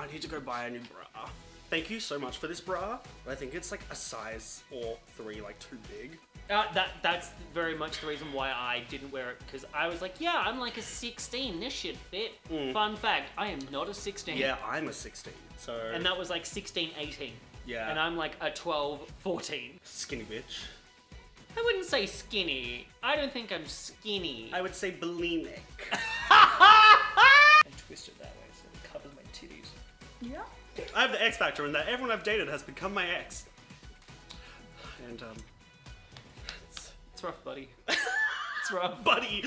I need to go buy a new bra. Thank you so much for this bra. I think it's like a size or three, like too big. That's very much the reason why I didn't wear it, because I was like, yeah, I'm like a 16, this should fit. Fun fact, I am not a 16. Yeah, I'm a 16, so... And that was like 16, 18. Yeah. And I'm like a 12, 14. Skinny bitch. I wouldn't say skinny. I don't think I'm skinny. I would say bulimic. I twisted that way so it covers my titties. Yeah. I have the X factor in that everyone I've dated has become my ex. And, it's rough, buddy. It's rough, buddy.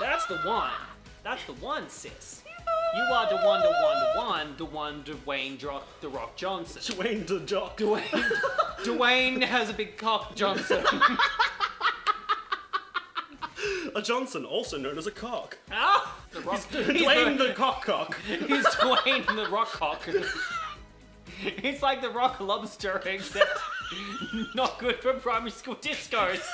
That's the one. That's the one, sis. You are the one, Dwayne the Rock Johnson. Dwayne the Jock. Dwayne has a big cock Johnson. A Johnson, also known as a cock. Ah, the Rock. He's Dwayne the cock cock. He's Dwayne the Rock cock. He's like the Rock Lobster, except not good for primary school discos.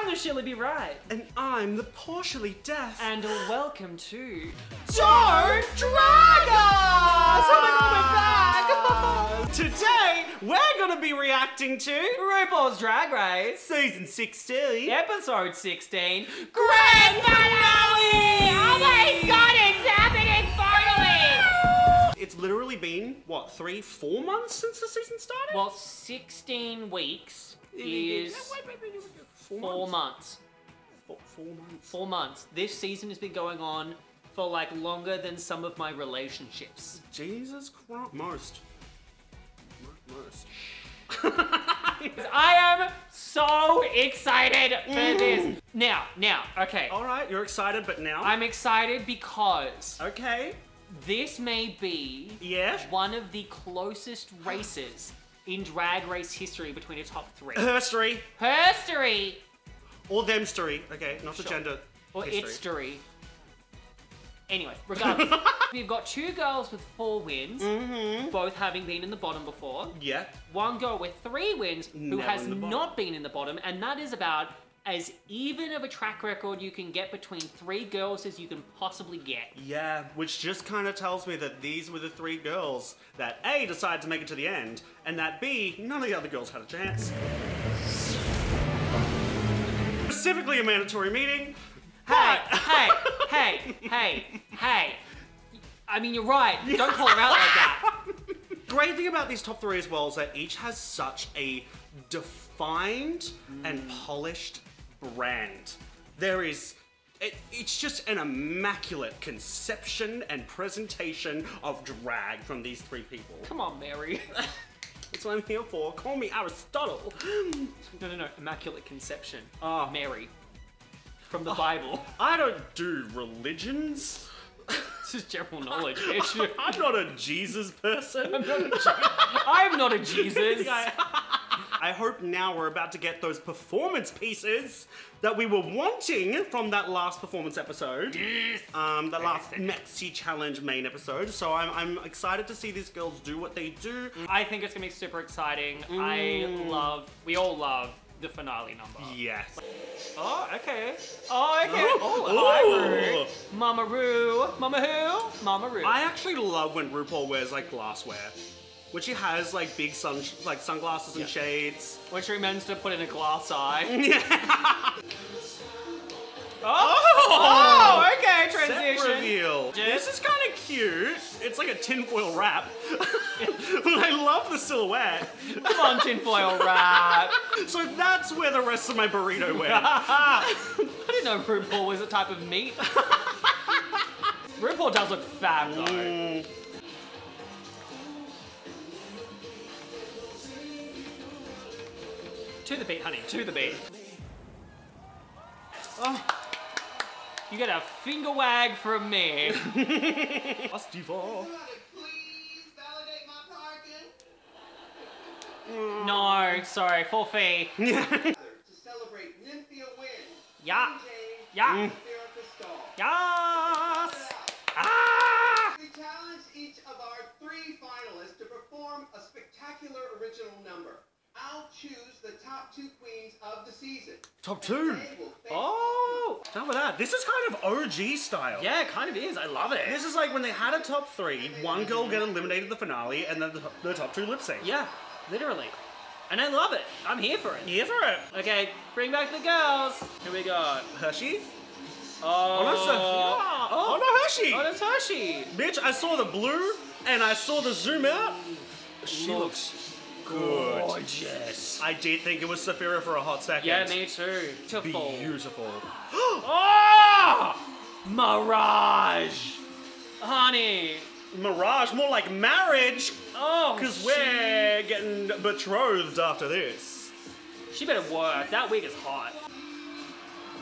I'm the Sheila B. Wright. And I'm the Portia Lee Deff. And welcome to... Don't Drag Us! Oh my god, we're back! Today, we're gonna be reacting to RuPaul's Drag Race Season 16, Episode 16, Grand Finale! Oh my god, it's happening finally! It's literally been, what, three, 4 months since the season started? Well, 16 weeks is 4 months. 4 months. 4 months. This season has been going on for like longer than some of my relationships. Jesus Christ. Most. I am so excited for this. Now, okay. All right, you're excited, but now? I'm excited because... Okay. This may be... Yes? One of the closest races in drag race history between the top three. Herstory. Herstory. Or themstory. Okay, not sure. The gender. Or itstory. Anyway, regardless, we've got two girls with 4 wins, both having been in the bottom before. Yeah. One girl with 3 wins who has not been in the bottom, and that is about as even of a track record you can get between 3 girls as you can possibly get. Yeah, which just kind of tells me that these were the 3 girls that A, decided to make it to the end, and that B, none of the other girls had a chance. Specifically a mandatory meeting. Hey, hey. I mean, you're right. Don't call her out like that. Great thing about these top 3 as well is that each has such a defined and polished brand. There is, it's just an immaculate conception and presentation of drag from these 3 people. Come on, Mary. That's what I'm here for. Call me Aristotle. No. Immaculate conception. Oh, Mary. From the Bible. I don't do religions. This is general knowledge. I'm not a Jesus person. I'm not a Jesus. I hope now we're about to get those performance pieces that we were wanting from that last performance episode. Yes. The last Mexi Challenge main episode. So I'm excited to see these girls do what they do. I think it's gonna be super exciting. We all love the finale number. Yes. Oh, okay. Oh, okay. Oh, Roo. Mama Roo. Mama who? Mama Roo. I actually love when RuPaul wears like glassware. When she has like big sunglasses and shades. When she remembers to put in a glass eye. Oh, okay, transition. Set reveal. This is kind of cute. It's like a tinfoil wrap. But I love the silhouette. Come on, tinfoil wrap. So that's where the rest of my burrito went. I didn't know RuPaul was a type of meat. RuPaul does look fab though. To the beat, honey, to the beat. Oh. You get a finger wag from me. Rusty ball. Please validate my bargain. No, sorry, full fee. To celebrate Nymphia Wind. Yeah. Plain Jane, yeah. Sapphira Cristal. Top two. Oh, how about that? This is kind of OG style. Yeah, it kind of is. I love it. This is like when they had a top three, one girl get eliminated at the finale, and then the top two lip sync. Yeah, literally. And I love it. I'm here for it. Here for it. Okay, bring back the girls. Here we go. Hershey? Oh, no, Sophia. Oh, no, Hershey. Oh, that's Hershey. Bitch, I saw the blue and I saw the zoom out. She looks good. Gorgeous. I did think it was Sapphira for a hot second. Yeah, me too. Beautiful. Beautiful. Oh! Mirage. Honey. Mirage, more like marriage. Oh, because we're getting betrothed after this. She better work. That wig is hot.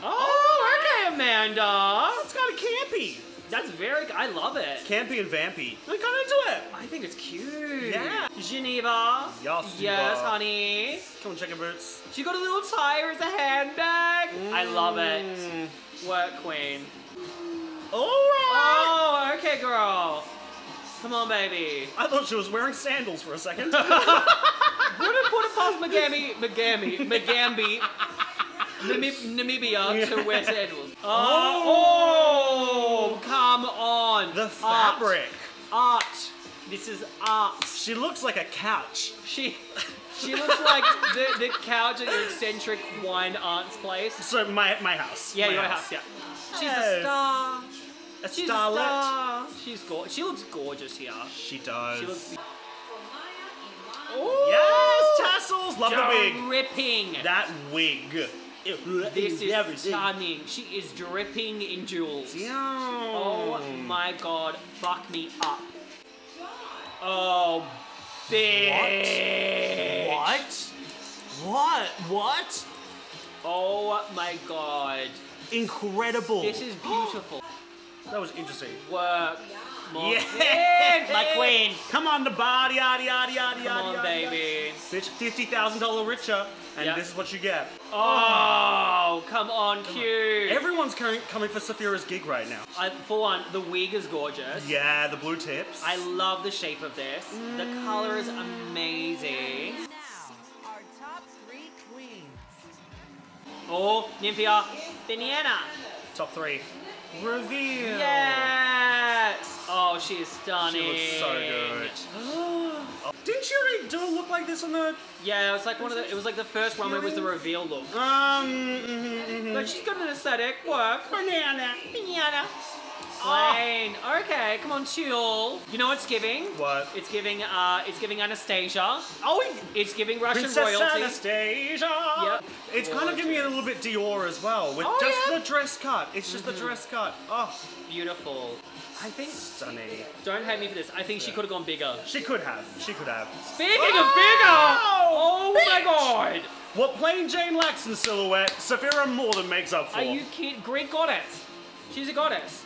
Oh, okay, Amanda. It's kind of campy. That's very, I love it. Campy and vampy. I got into it. I think it's cute. Yeah. Geneva. Yes, yes, honey. Come on, check her boots. She got a little tire as a handbag. Mm. I love it. Work queen. All right. Oh, okay, girl. Come on, baby. I thought she was wearing sandals for a second. What a past Magambi, Namibia to wear sandals. Oh, come on. The fabric. Art. This is art. She looks like a couch. She looks like the couch at your eccentric wine aunt's place. So my house. Yeah, your house, yeah. She's a star. She's starlet. She's gorgeous. She looks gorgeous here. She does. She looks. Ooh, yes, tassels. Love the wig. Dripping. That wig. This is everything. Stunning. She is dripping in jewels. Damn. Oh my god, fuck me up. Oh, bitch. What? What? What? Oh my god. Incredible. This is beautiful. That was interesting. Work. Yeah. My queen. Come on, the body, yaddy, yaddy, yaddy, Come on, baby. Bitch, $50,000 richer, and this is what you get. Oh, come on, cute. Everyone's coming for Sapphira's gig right now. For one, the wig is gorgeous. Yeah, the blue tips. I love the shape of this. Mm. The color is amazing. Now, our top three queens. Oh, Nymphia. Banana. Top three. Reveal. Yes. Oh, she is stunning. She looks so good. Didn't she already do a look like this on the? Yeah, it was like one of the. It was like the first one where it was the reveal look. But she's got an aesthetic. Work. Banana. Plain. Oh. Okay, come on, Tulle. You know what's giving? What? It's giving. It's giving Anastasia. Oh, it's giving Russian royalty. Anastasia. Yep. It's kind of giving me a little bit Dior as well, with just the dress cut. It's just the dress cut. Oh, beautiful. I think. Stunning. Don't hate me for this. I think she could have gone bigger. She could have. She could have. Speaking of bigger. Oh my god. What Plain Jane lacks in silhouette, Sapphira more than makes up for. Are you kidding? Greek goddess. She's a goddess.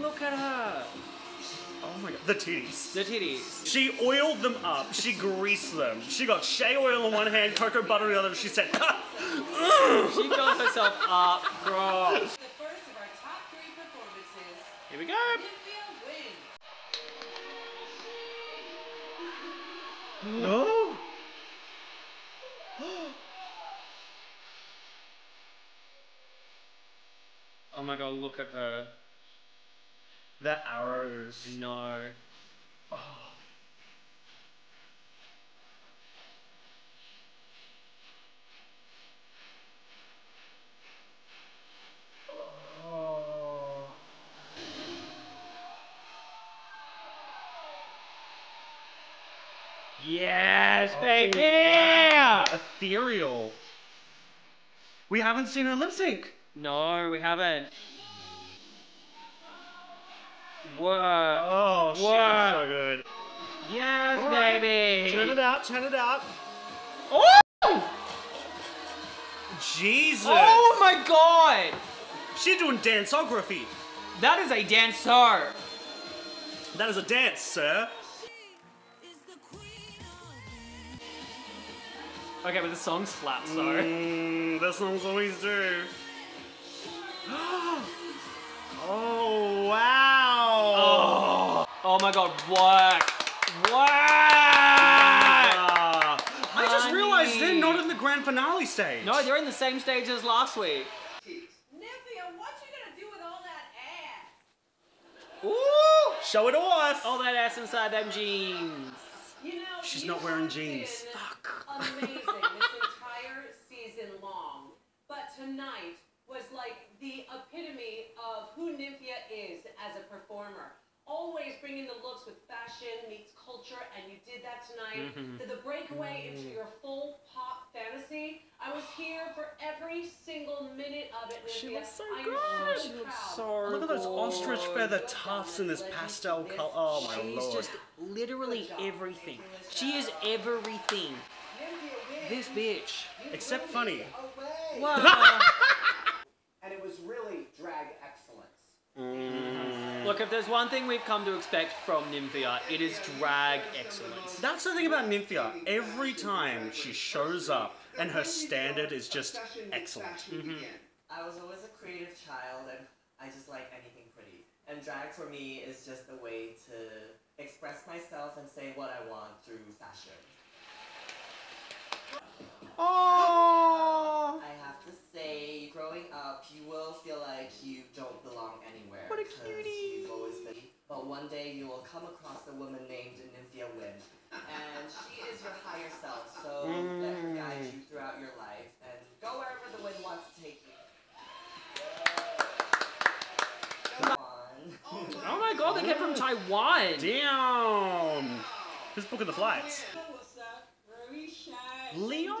Look at her. Oh my god. The titties. The titties. She oiled them up. She greased them. She got shea oil in one hand, cocoa butter in the other. She said, she got herself up, bro. The first of our top three performances. Here we go. Nymphia Wind. No. Oh my god, look at her. The arrows. No. Oh. Oh. Yes, baby! Yeah. Ethereal. We haven't seen her lip sync. No, we haven't. Whoa. Oh, shit, that's so good. Yes, right, baby. Turn it out, turn it out. Oh! Jesus. Oh, my God. She's doing danceography. That is a dancer. That is a dance, sir. Okay, but the song slaps, though. That song's always do. Oh, wow. Oh my god, work. Work! I just realized they're not in the grand grand finale stage. No, they're in the same stage as last week. Nymphia, what you gonna do with all that ass? Ooh! Show it off! All that ass inside them jeans. You know, she's not wearing jeans. Fuck. Amazing this entire season long. But tonight was like the epitome of who Nymphia is as a performer. Always bringing the looks with fashion meets culture, and you did that tonight. To the breakaway into your full pop fantasy. I was here for every single minute of it. She was so good. She was so good. Look at those ostrich feather tufts and this pastel color. Oh my lord. She's just literally everything. She is everything. This bitch. Except funny. Wow. And it was really drag excellence. Look, if there's one thing we've come to expect from Nymphia, it is drag excellence. That's the thing about Nymphia. Every time she shows up, and her standard is just excellent. I was always a creative child, and I just like anything pretty. And drag for me is just a way to express myself and say what I want through fashion. Oh! I have to say, growing up, you will feel like you don't belong anywhere. What a cutie! You've always been. But one day you will come across a woman named Nymphia Wind, and she is your higher self. So let her guide you throughout your life, and go wherever the wind wants to take you. Go on. Oh my god! They came from Taiwan. Damn! Who's booking the flights? Leon? Oh,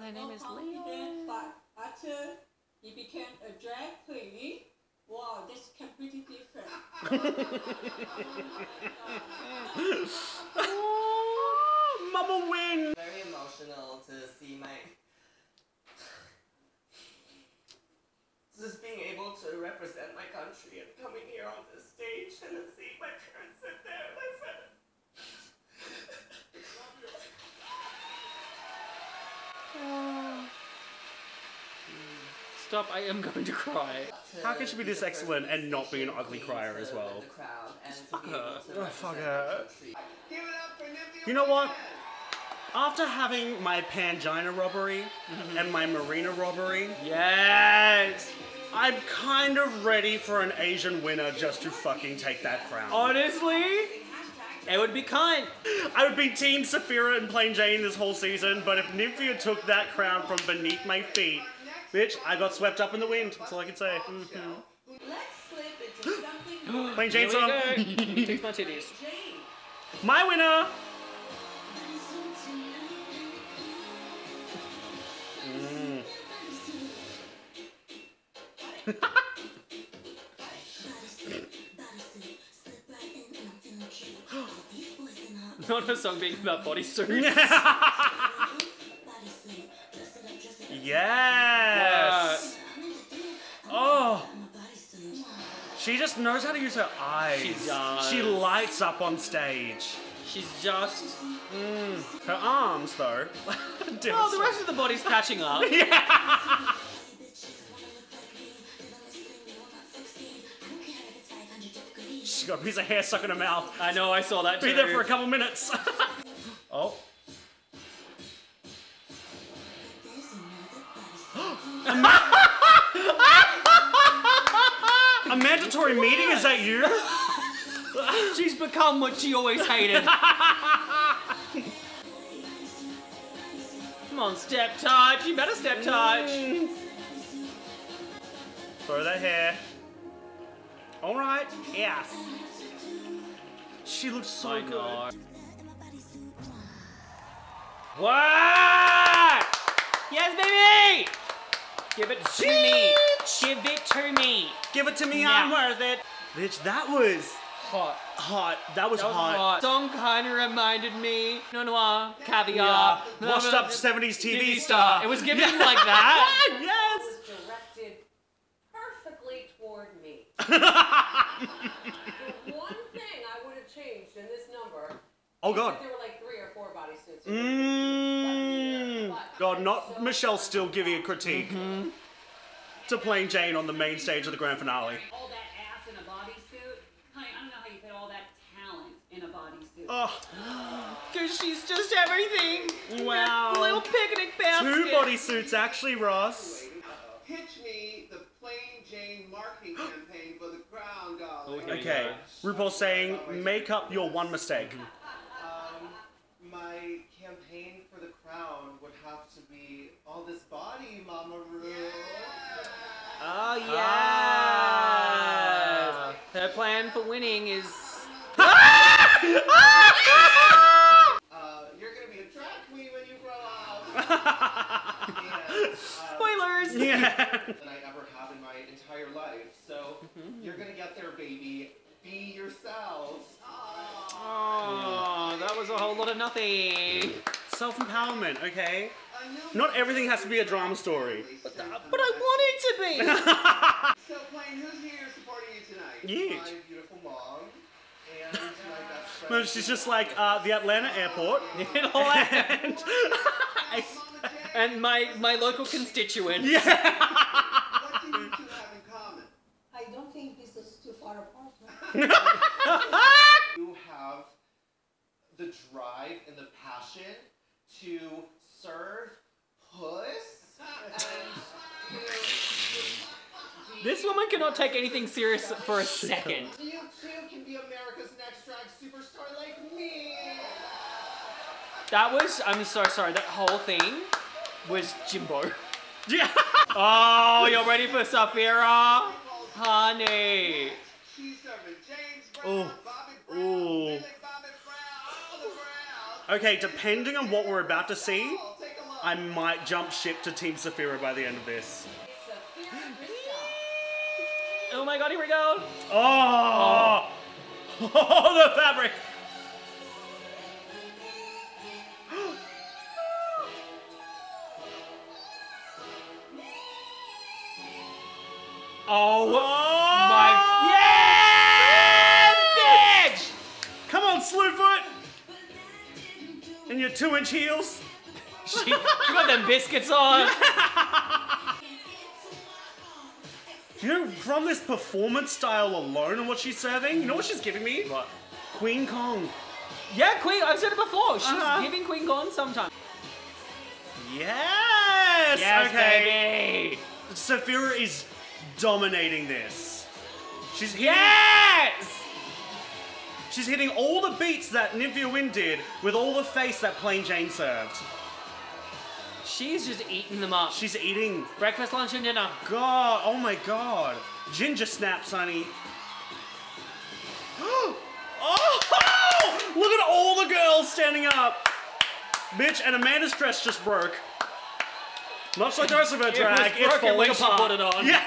their name is Leon. But after he became a drag queen, wow, that's completely different. Oh, Mama Win! Very emotional to see my... Just being able to represent my country and coming here on this stage and then seeing my parents sit there and my friends. Stop, I am going to cry. How can she be this excellent and not be an ugly crier as well? Just fuck her. Oh, fuck her. You know what? After having my Pangina robbery and my Marina robbery, yes, I'm kind of ready for an Asian winner just to fucking take that crown. Honestly? It would be kind. I would be Team Sapphira and Plain Jane this whole season, but if Nymphia took that crown from beneath my feet, bitch, I got swept up in the wind. That's all I can say. Plain Jane song. Take my titties. My winner. Not her song being about bodysuits. Yes. Wow. Oh. She just knows how to use her eyes. She does. She lights up on stage. She's just. Her arms, though. Well, the rest of the body's catching up. Yeah. She's got a piece of hair stuck in her mouth. I know, I saw that too. Be there for a couple minutes. Oh. A mandatory meeting? Is that you? She's become what she always hated. Come on, step touch. You better step touch. Throw that hair. All right, yes. She looks so good. What? Yes, baby! Give it to me. Give it to me. Give it to me, I'm worth it. Bitch, that was hot. That was hot. Song kind of reminded me. No noir, caviar. Yeah. Washed up 70s TV star. It was giving like that. Yes! The one thing I would have changed in this number. Oh god. There were like 3 or 4 bodysuits. God, not Michelle still giving a critique to Plain Jane on the main stage of the grand finale. All that ass in a bodysuit. Honey, I don't know how you put all that talent in a bodysuit. Oh, because she's just everything. Wow. That little picnic basket. Two bodysuits, actually, Ross. Pitch me the Plain Jane marketing campaign for the crown, darling. Okay, RuPaul's saying, make up your one mistake. My campaign for the crown would have to be all this body, Mama Ru. Yeah. Oh, yeah. Ah. Her plan for winning is... you're going to be a drag queen when you grow up. Spoilers! Yeah. ...than I ever have in my entire life. So you're going to get there, baby. Be yourselves. Oh, that was a whole lot of nothing. Self-empowerment, okay? Not everything has to be a drama story. But I want it to be! So, Plain, who's here supporting you tonight? Yeah. My beautiful mom and my best friend. No, she's just like the Atlanta airport. Atlanta. And my local constituent. Yeah. What do you two have in common? I don't think this is too far apart. You have the drive and the passion to serve puss. And, this woman cannot take anything serious for a second. You two can be America's next drag superstar like me. That was, I'm so sorry, that whole thing was Jimbo. Yeah. Oh, you're ready for Sapphira? Honey. She's serving James Brown, Bobby Brown, Billy Bobby Brown, all the okay, depending on what we're about to see, I might jump ship to Team Sapphira by the end of this. Oh my god, here we go. Oh, oh the fabric. Oh, my... Yeah, bitch! Come on, Slewfoot! And your 2-inch heels. She got them biscuits on. You know, from this performance style alone and what she's serving, you know what she's giving me? What? Queen Kong. Yeah, Queen, I've said it before. She's giving Queen Kong sometimes. Yes! Yes, okay. Baby! Sapphira is... dominating this. She's hitting, yes! She's hitting all the beats that Nymphia Wind did with all the face that Plain Jane served. She's just eating them up. She's eating. Breakfast, lunch, and dinner. God, oh my god. Ginger snaps, honey. Oh! Look at all the girls standing up. Bitch, and Amanda's dress just broke. Much like the rest of her drag, it's falling apart. Put it on. Yeah.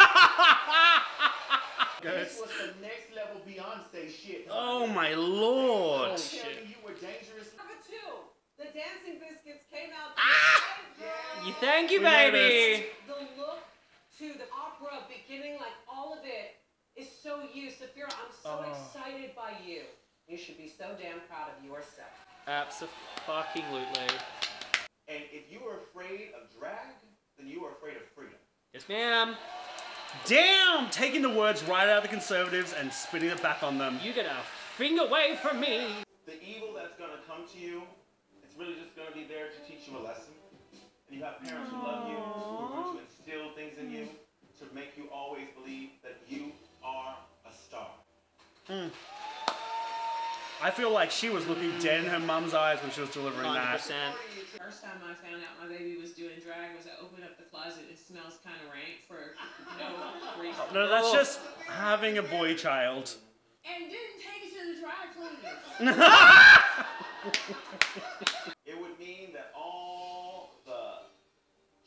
This was the next level Beyonce shit. Oh my lord. Oh, shit. You were dangerous. Number two, the dancing biscuits came out. Ah! Yeah. Thank you, baby. The look to the opera beginning, like all of it, is so you, Sapphira. I'm so excited by you. You should be so damn proud of yourself. Abso-fucking-lutely. And if you are afraid of drag, then you are afraid of freedom. Yes, ma'am. Damn! Taking the words right out of the conservatives and spitting it back on them. You get a finger away from me. The evil that's going to come to you, it's really just going to be there to teach you a lesson. And you have parents who love you, who are going to instill things in you, to make you always believe that you are a star. Mm. I feel like she was looking dead in her mum's eyes when she was delivering 100%. That. The first time I found out my baby was doing drag was I opened up the closet and it smells kind of rank for no reason. No, that's just having a boy child. And didn't take it to the dry cleaners. It would mean that all the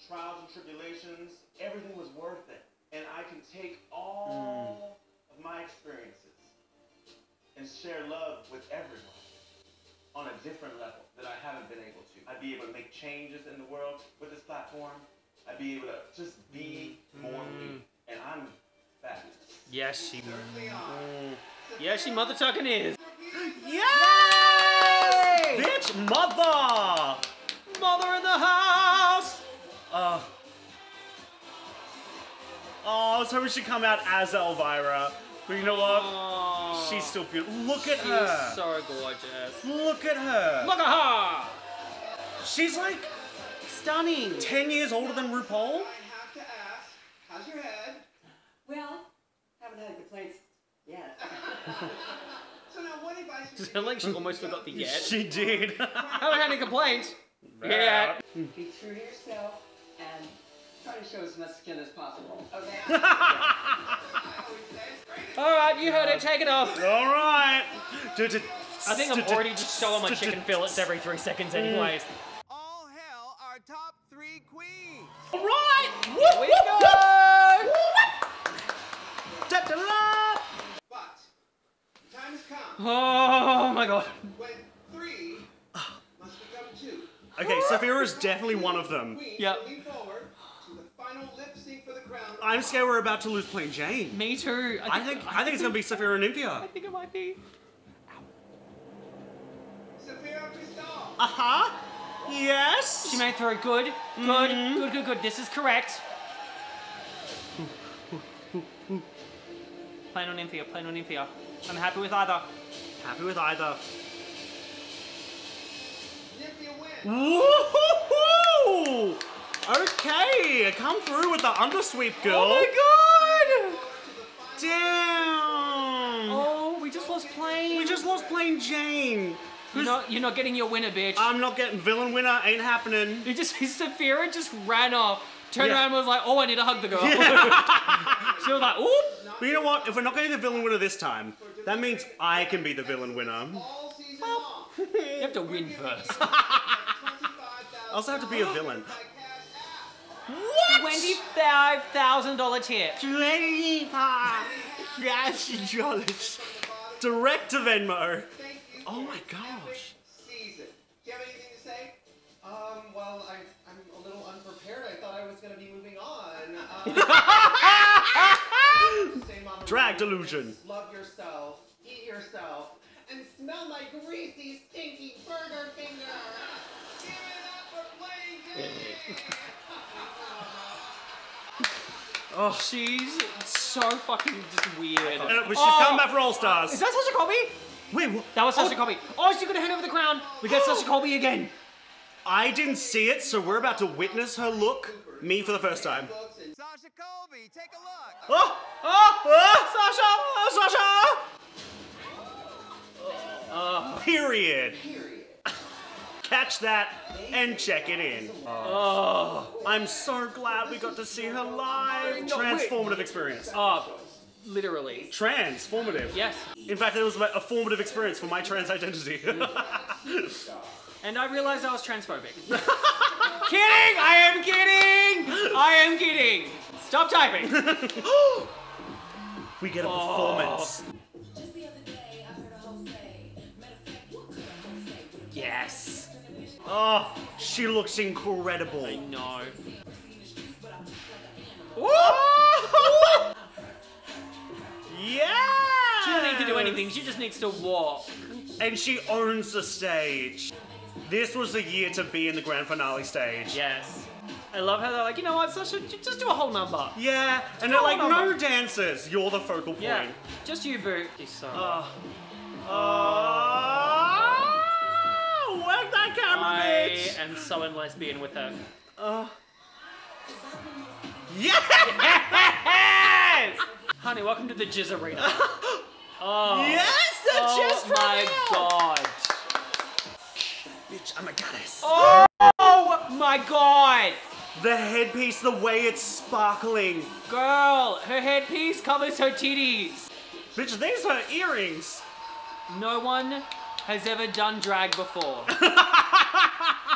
trials and tribulations, everything was worth it. And I can take all of my experiences and share love with everyone on a different level that I haven't been able to. I'd be able to make changes in the world with this platform. I'd be able to just be more me. And I'm fabulous. Yes, she certainly are. Yes, she mother tucking is. Yes! Yay! Bitch, mother! Mother in the house! Oh, I was hoping she'd come out as Elvira. But you know what? she's still beautiful. Look at her. She's so gorgeous. Look at her. Look at her. She's like stunning. 10 years older than RuPaul. I have to ask, how's your head? Well, haven't had complaints yet. So now what advice? She sounded like she almost forgot the yet. She did. Haven't had any complaints. Yeah. Be true to yourself and try to show as much skin as possible. Okay. All right, you heard it. Take it off. All right. I think I'm already just showing my chicken fillets every 3 seconds, anyways. All hell, our top three queens. All right. Whoop, we whoop, go. Whoop. Da, da, da. But time has come. Oh my god. When three must become two. Okay, Sapphira is definitely one of them. Yep. I'm scared we're about to lose Plain Jane. Me too. I think it's gonna be Sapphira and Nymphia. I think it might be. Sapphira Cristal. Yes. She made through. Good. Good. Good. Good. Good. This is correct. Plain on Nymphia. Plain on Nymphia. I'm happy with either. Happy with either. Woohoo! Okay, come through with the undersweep, girl. Oh my god! Damn! Oh, we just lost Plain. We just lost Plain Jane. You're not getting your winner, bitch. I'm not getting villain winner. Ain't happening. Sapphira just ran off, turned around and was like, oh, I need to hug the girl. Yeah. She was like, oop. But you know what? If we're not getting the villain winner this time, that means I can be the villain winner. You have to win first. I also have to be a villain. What? $25,000 tip. $25,000. Direct to Venmo. Oh my gosh. Season. Do you have anything to say? Well, I'm a little unprepared. I thought I was going to be moving on. Drag delusion. Love yourself. Eat yourself. And smell my greasy, stinky burger finger. Give it up for Plain Jane. Oh, she's so fucking just weird. And she's coming back for All Stars. Is that Sasha Colby? Wait, what? That was Sasha Colby. Oh, she's gonna hand over the crown. We got Sasha Colby again. I didn't see it, so we're about to witness her look. Me for the first time. Sasha Colby, take a look. Sasha! Oh, Sasha! Period. Catch that and check it in. Oh, I'm so glad we got to see her live. Transformative experience. Literally. Transformative. Yes. In fact, it was a formative experience for my trans identity. And I realized I was transphobic. Kidding! I am kidding! I am kidding! Stop typing. We get a performance. Yes. Oh, she looks incredible. I know. Whoa! Yeah! She doesn't need to do anything. She just needs to walk. And she owns the stage. This was the year to be in the grand finale stage. Yes. I love how they're like, you know what, Sasha, just do a whole number. Yeah. And they're like, no dancers. You're the focal point. Yeah. Just you, boo. She's so work that camera, bitch! I am so in lesbian with her. Yes! Honey, welcome to the jizz arena. Yes, the jizz arena! Oh my god. Bitch, I'm a goddess. Oh my god! The headpiece, the way it's sparkling. Girl, her headpiece covers her titties. Bitch, these are her earrings. No one has ever done drag before.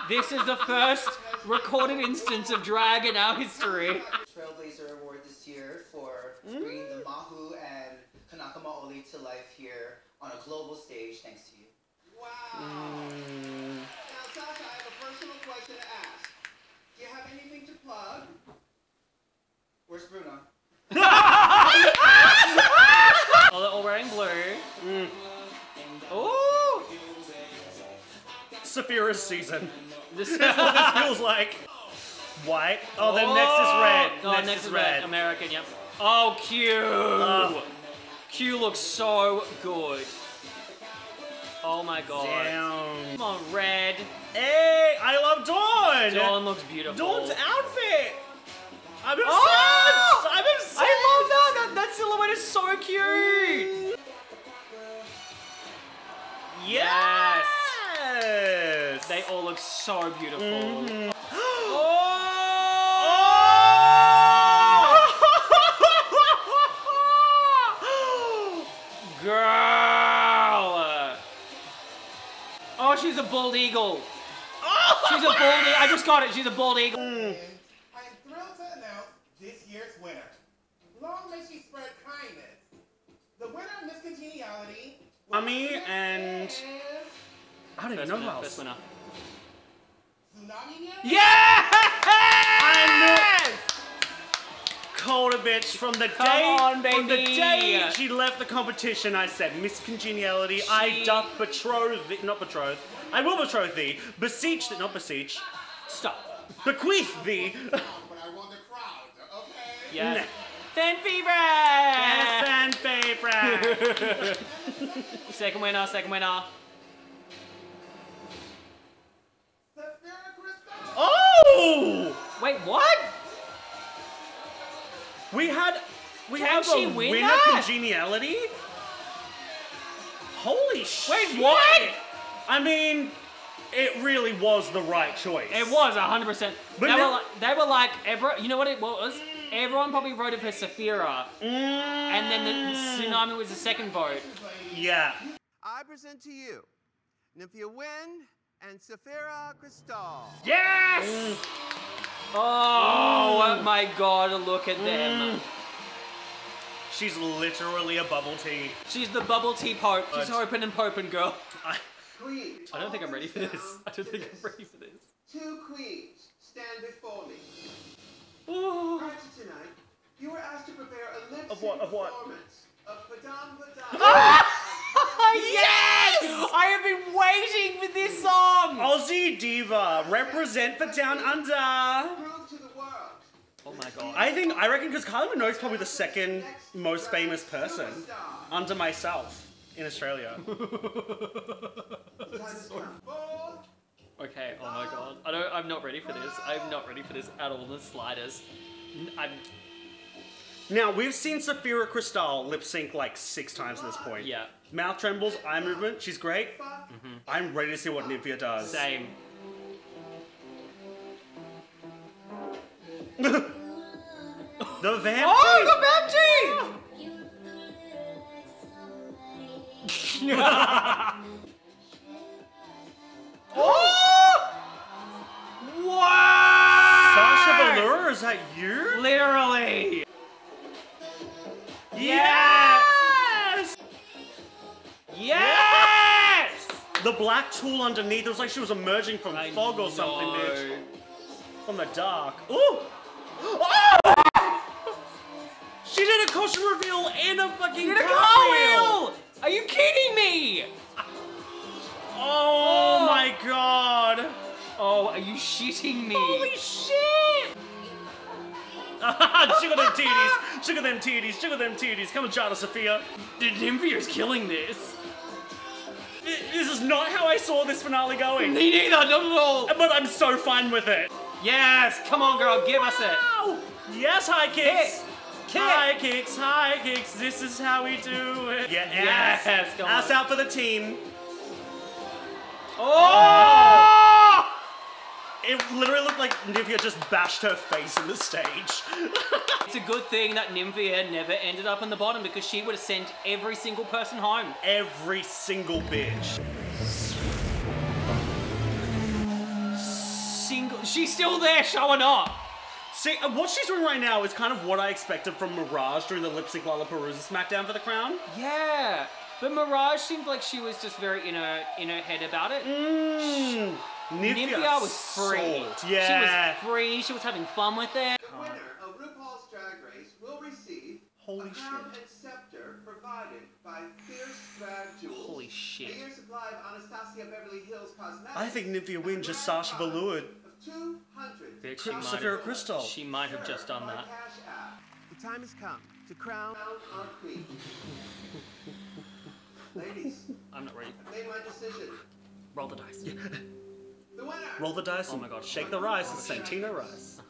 This is the first recorded instance of drag in our history. Trailblazer Award this year for bringing the Mahu and Kanaka Maoli to life here on a global stage, thanks to you. Wow. Now, Sasha, I have a personal question to ask. Do you have anything to plug? Where's Bruno? Oh, they're all wearing blue. Oh. Sapphira's season. This is what this feels like. White. Oh, then next is red. Next is red. American, yep. Oh, cute. Q looks so good. Oh my god. Damn. Come on, Red. Hey, I love Dawn. Dawn looks beautiful. Dawn's outfit. I'm obsessed. Oh! I'm obsessed. I love that. That silhouette is so cute. Yes. Yes. They all look so beautiful. Mm-hmm. Oh! Girl. Oh, she's a bald eagle. Oh, she's a bald eagle. I just got it. She's a bald eagle. Mm. Mummy and I don't even know who else. First winner. Yes! I knew it. Called a bitch from the day she left the competition. I said, Miss Congeniality, she... I doth betroth thee, not betroth. I will betroth thee, beseech thee, not beseech. Stop. Bequeath thee. But I want the crowd, okay? Yes. Fan favorite! Yes, fan favorite! Second winner, second winner. Oh! Wait, what? We have a winner Congeniality? Holy shit! Wait, what? I mean, it really was the right choice. It was, 100%. But they were like, you know what it was? Everyone probably voted for Sapphira, and then the Tsunami was the second vote. Yeah. I present to you, Nymphia Wind and Sapphira Cristal. Yes! Mm. Oh my god, look at them. She's literally a bubble tea. She's the bubble tea pope. She's hoping and poping, girl. I don't think I'm ready for this. I don't think I'm ready for this. Two queens stand before me. Ooh. Prior to tonight, you were asked to prepare a lip sync performance of Padam Padam. Oh, yes! I have been waiting for this song! Aussie Diva, represent for Down Under. Prove to the world. Oh my god. I reckon because Kylie Minogue's probably the second most famous person under myself in Australia. Okay, oh my god. I'm not ready for this. I'm not ready for this at all, the sliders. Now, we've seen Sapphira Cristal lip sync like 6 times at this point. Yeah. Mouth trembles, eye movement, she's great. Mm-hmm. I'm ready to see what Nymphia does. Same. The vamp. Oh, the vamp tea! Sasha Velour, is that you? Literally. Yes! Yes! Yes! The black tool underneath, it was like she was emerging from fog or something, bitch. From the dark. Ooh! Oh! She did a caution reveal in a fucking car wheel! Are you kidding me? Oh my god! Oh, are you shitting me? Holy shit! Jiggle them titties! Jiggle them titties! Jiggle them titties! Come and chat us, Sophia. Dude, Nymphia's killing this. This is not how I saw this finale going. Me neither, not at all. But I'm so fine with it. Yes, come on, girl, give us it. Yes, high kicks. High kicks, high kicks. This is how we do it. Yes, yes. Ass out for the team. Oh! It literally looked like Nymphia just bashed her face in the stage. It's a good thing that Nymphia never ended up in the bottom because she would have sent every single person home. Every single bitch. She's still there showing up. See, what she's doing right now is kind of what I expected from Mirage during the Lip Sync Lollapalooza SmackDown for the crown. Yeah. But Mirage seemed like she was just very in her head about it. Mm. Nymphia was free. Yeah. She was free. She was having fun with it. The winner of RuPaul's Drag Race will receive a crown and scepter provided by Fierce Drag Jewels. Holy shit. A year supply of Anastasia Beverly Hills cosmetics. I think Nymphia wins just Sasha Velour. Sapphira Cristal. She might have just done that. The time has come to crown our queen. Ladies. I'm not ready. I've made my decision. Roll the dice. Yeah. The winner. Roll the dice. Oh my god. Shake the rice. It's Santina rice.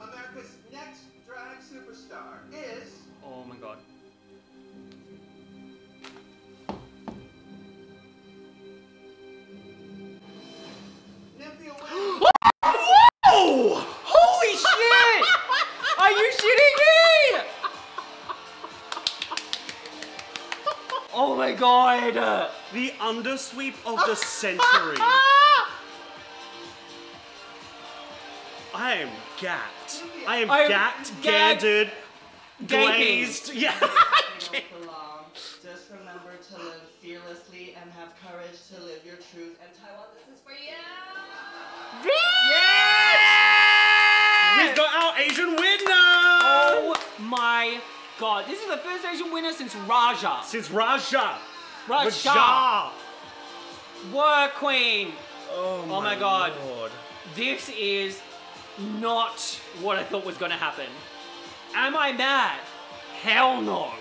America's next drag superstar is. Oh my god. Nymphia Wind. Whoa! Holy shit! Are you shitting me? Oh my god! The undersweep of the century. I am gapped. I am gapped, gandered, glazed. Yeah. For long. Just remember to live fearlessly and have courage to live your truth. And Taiwan, this is for you. Yes! We got our Asian winner. Oh my god, this is the first Asian winner since Raja. Since Raja. Raja. War queen. Oh my god. Lord. This is not what I thought was going to happen. Am I mad? Hell no.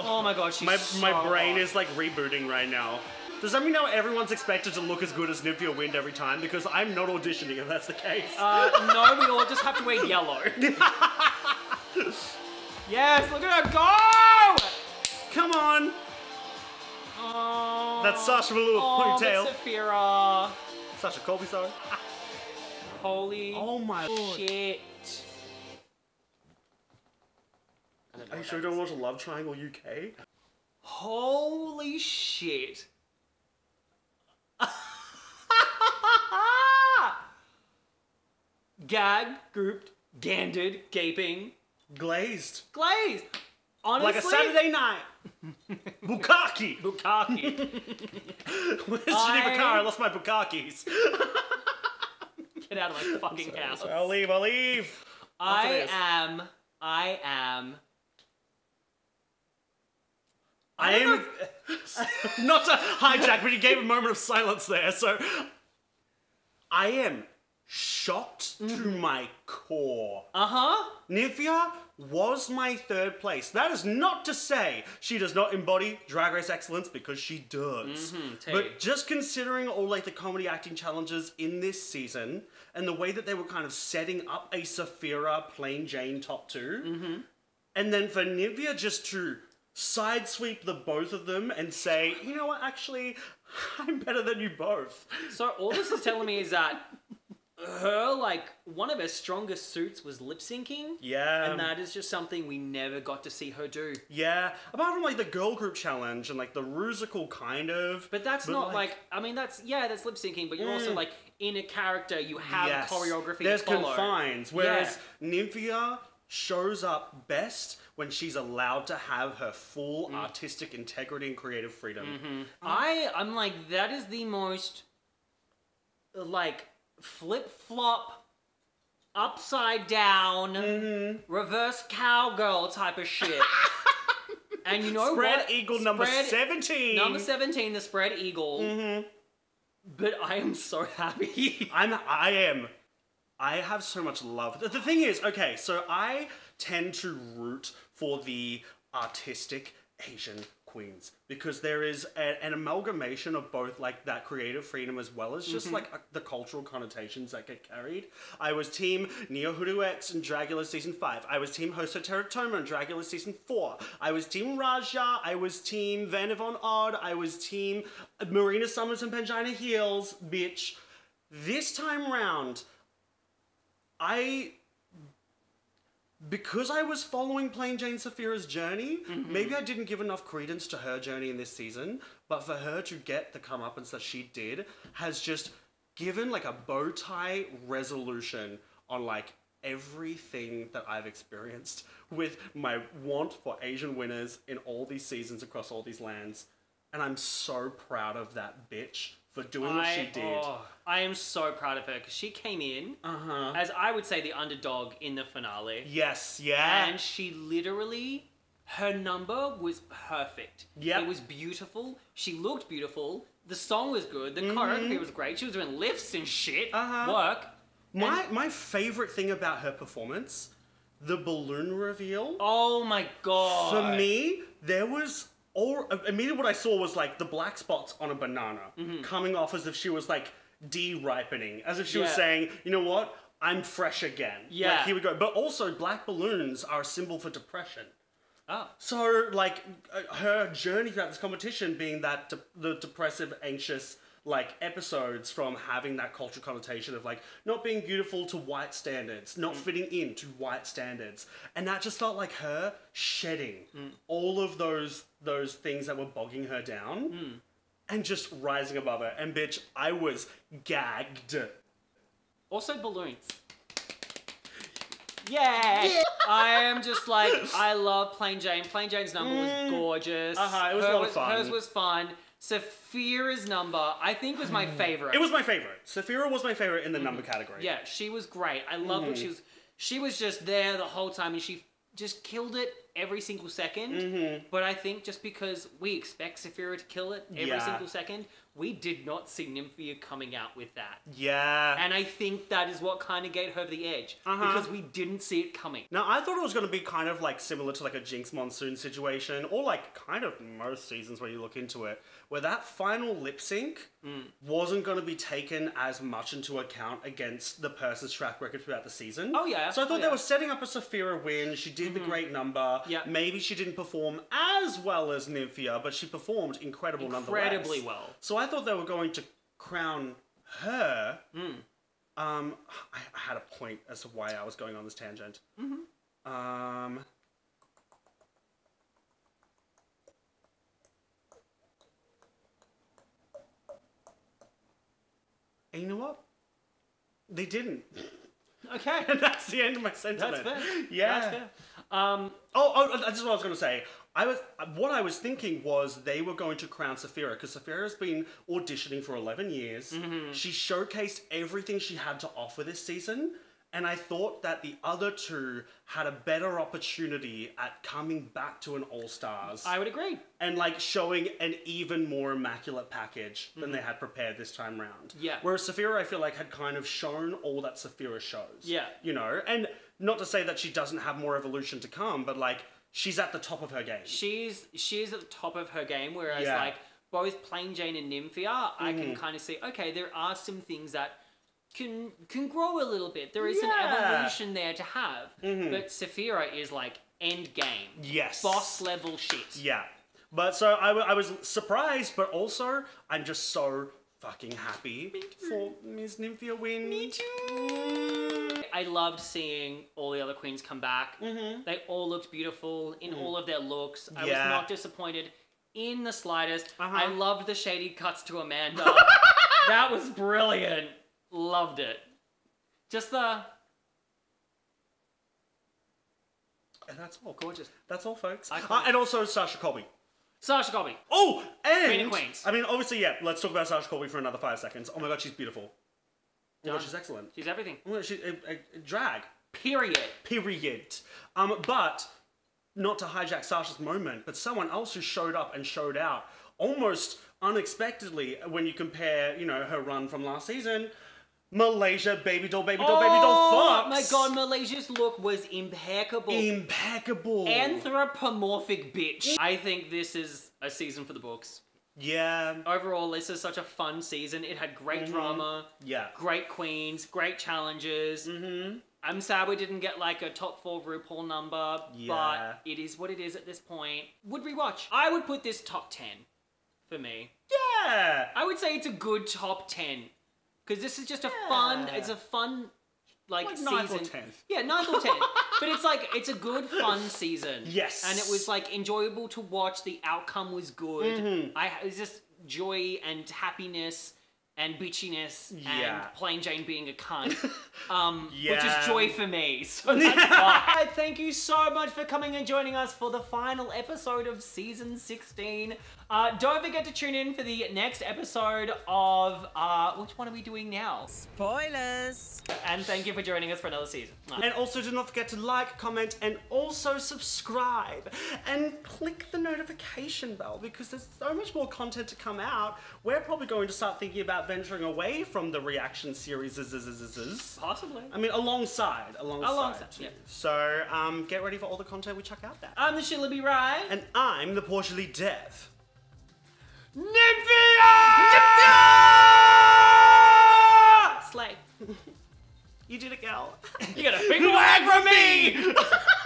Oh my god, she's my brain is like rebooting right now. Does that mean now everyone's expected to look as good as Nymphia Wind every time? Because I'm not auditioning if that's the case. No, we all just have to wear yellow. Yes, look at her go! Come on. That's Sasha Velour ponytail. Sapphira. Sasha Colby, sorry. Holy shit. Are you sure you don't watch a Love Triangle UK? Holy shit. Gag, grouped, gandered, gaping. Glazed. Glazed. Honestly. Like a Saturday night. Bukkake. Bukkake. Where's Geneva car? I lost my bukkakes. Get out of my fucking house. Sorry. I'll leave. I am. Not to hijack, but you gave a moment of silence there, so. I am shocked to my core. Nymphia was my third place. That is not to say she does not embody Drag Race excellence, because she does. But just considering all like the comedy acting challenges in this season and the way that they were kind of setting up a Sapphira Plain Jane top two, and then for Nymphia just to sidesweep the both of them and say, you know what, actually, I'm better than you both. So all this is telling me is that her, like, one of her strongest suits was lip syncing. Yeah. And that is just something we never got to see her do. Yeah. Apart from, like, the girl group challenge and, like, the rusical kind of. But that's not, like, I mean, that's, yeah, that's lip syncing, but you're also, like, in a character, you have choreography to follow. There's confines. Whereas Nymphia shows up best when she's allowed to have her full artistic integrity and creative freedom. I'm like, that is the most, like, flip-flop, upside-down, reverse cowgirl type of shit. And you know what? Spread eagle number 17. Number 17, the spread eagle. But I am so happy. I have so much love. The thing is, okay, so I tend to root for the artistic Asian queens, because there is an amalgamation of both like that creative freedom as well as just like the cultural connotations that get carried. I was team Neo Hoodoo X in Dragula season 5. I was team Hoso Terratoma in Dragula season 4. I was team Raja. I was team Van Von Odd. I was team Marina Summers and Pangina Heals, bitch. This time round, because I was following Plain Jane Saphira's journey, maybe I didn't give enough credence to her journey in this season, but for her to get the comeuppance that she did has just given like a bow tie resolution on like everything that I've experienced with my want for Asian winners in all these seasons across all these lands. And I'm so proud of that bitch for doing what she did. I am so proud of her, because she came in as, I would say, the underdog in the finale. Yes, yeah. And she literally, her number was perfect. Yeah. It was beautiful. She looked beautiful. The song was good. The choreography was great. She was doing lifts and shit. Work. My favorite thing about her performance the balloon reveal. Oh my god. For me, there was immediately what I saw was like the black spots on a banana coming off as if she was like de-ripening, as if she was saying, you know what, I'm fresh again. Yeah. Like, here we go. But also, black balloons are a symbol for depression. Oh. So, like, her journey throughout this competition being that the depressive, anxious, like, episodes from having that cultural connotation of, like, not being beautiful to white standards, not fitting in to white standards. And that just felt like her shedding all of those things that were bogging her down and just rising above her. And, bitch, I was gagged. Also balloons. Yeah. I am just like, I love Plain Jane. Plain Jane's number was gorgeous. It was a lot of fun. Hers was fun. Sapphira's number, I think, was my favorite. It was my favorite. Sapphira was my favorite in the number category. Yeah, she was great. I loved when she was just there the whole time, and she just killed it every single second. But I think just because we expect Sapphira to kill it every single second, we did not see Nymphia coming out with that. Yeah. And I think that is what kind of gave her the edge. Because we didn't see it coming. Now, I thought it was going to be kind of like similar to like a Jinkx Monsoon situation, or like kind of most seasons when you look into it, where that final lip sync wasn't going to be taken as much into account against the person's track record throughout the season. Oh, yeah. So I thought they were setting up a Sapphira win. She did the great number. Yeah. Maybe she didn't perform as well as Nymphia, but she performed incredible nonetheless. Incredibly well. So I thought they were going to crown her. I had a point as to why I was going on this tangent. And you know what? They didn't. Okay. And that's the end of my sentiment. That's fair. Yeah. That's fair. This is what I was going to say. What I was thinking was they were going to crown Sapphira, because Sapphira's been auditioning for 11 years. She showcased everything she had to offer this season, and I thought that the other two had a better opportunity at coming back to an All-Stars. I would agree. And, like, showing an even more immaculate package than they had prepared this time round. Yeah. Whereas Sapphira, I feel like, had kind of shown all that Sapphira shows. Yeah. You know? And not to say that she doesn't have more evolution to come, but, like, she's at the top of her game. She is at the top of her game, whereas like both Plain Jane and Nymphia, I can kind of see, okay, there are some things that can grow a little bit. There is an evolution there to have. But Sapphira is like end game. Yes. Boss level shit. Yeah. But so I was surprised, but also I'm just so fucking happy for Ms. Nymphia Wind. Me too. I loved seeing all the other queens come back. They all looked beautiful in all of their looks. I was not disappointed in the slightest. I loved the shady cuts to Amanda. That was brilliant. Loved it. Just the... And that's all. Gorgeous. That's all, folks. And also Sasha Colby. Sasha Colby. Oh, and... Queen of Queens. I mean, obviously, yeah, let's talk about Sasha Colby for another 5 seconds. Oh my god, she's beautiful. No, she's excellent. She's everything. Well, she's a drag. Period. Period. But not to hijack Sasha's moment, but someone else who showed up and showed out almost unexpectedly when you compare, you know, her run from last season, Malaysia, baby doll Fox. Oh my god, Malaysia's look was impeccable. Impeccable. Anthropomorphic bitch. I think this is a season for the books. Yeah. Overall, this is such a fun season. It had great drama. Yeah. Great queens, great challenges. I'm sad we didn't get like a top 4 RuPaul number, but it is what it is at this point. Would rewatch. I would put this top 10 for me. Yeah. I would say it's a good top 10 because this is just a fun. It's a fun like season. 9th or 10th. Yeah, 9th or 10th. But it's like, it's a good, fun season. Yes. And it was like enjoyable to watch. The outcome was good. It was just joy and happiness and bitchiness and Plain Jane being a cunt. Which is joy for me. So that's fine. Thank you so much for coming and joining us for the final episode of season 16. Don't forget to tune in for the next episode of, which one are we doing now? Spoilers! And thank you for joining us for another season. And also do not forget to like, comment, and also subscribe. And click the notification bell because there's so much more content to come out. We're probably going to start thinking about about venturing away from the reaction series. Possibly. I mean, alongside yeah. So get ready for all the content we chuck out there. I'm the Sheila B. Wright. And I'm the Portia Lee Deff. Nymphia! Slay. You did it, girl. You got a big flag from me!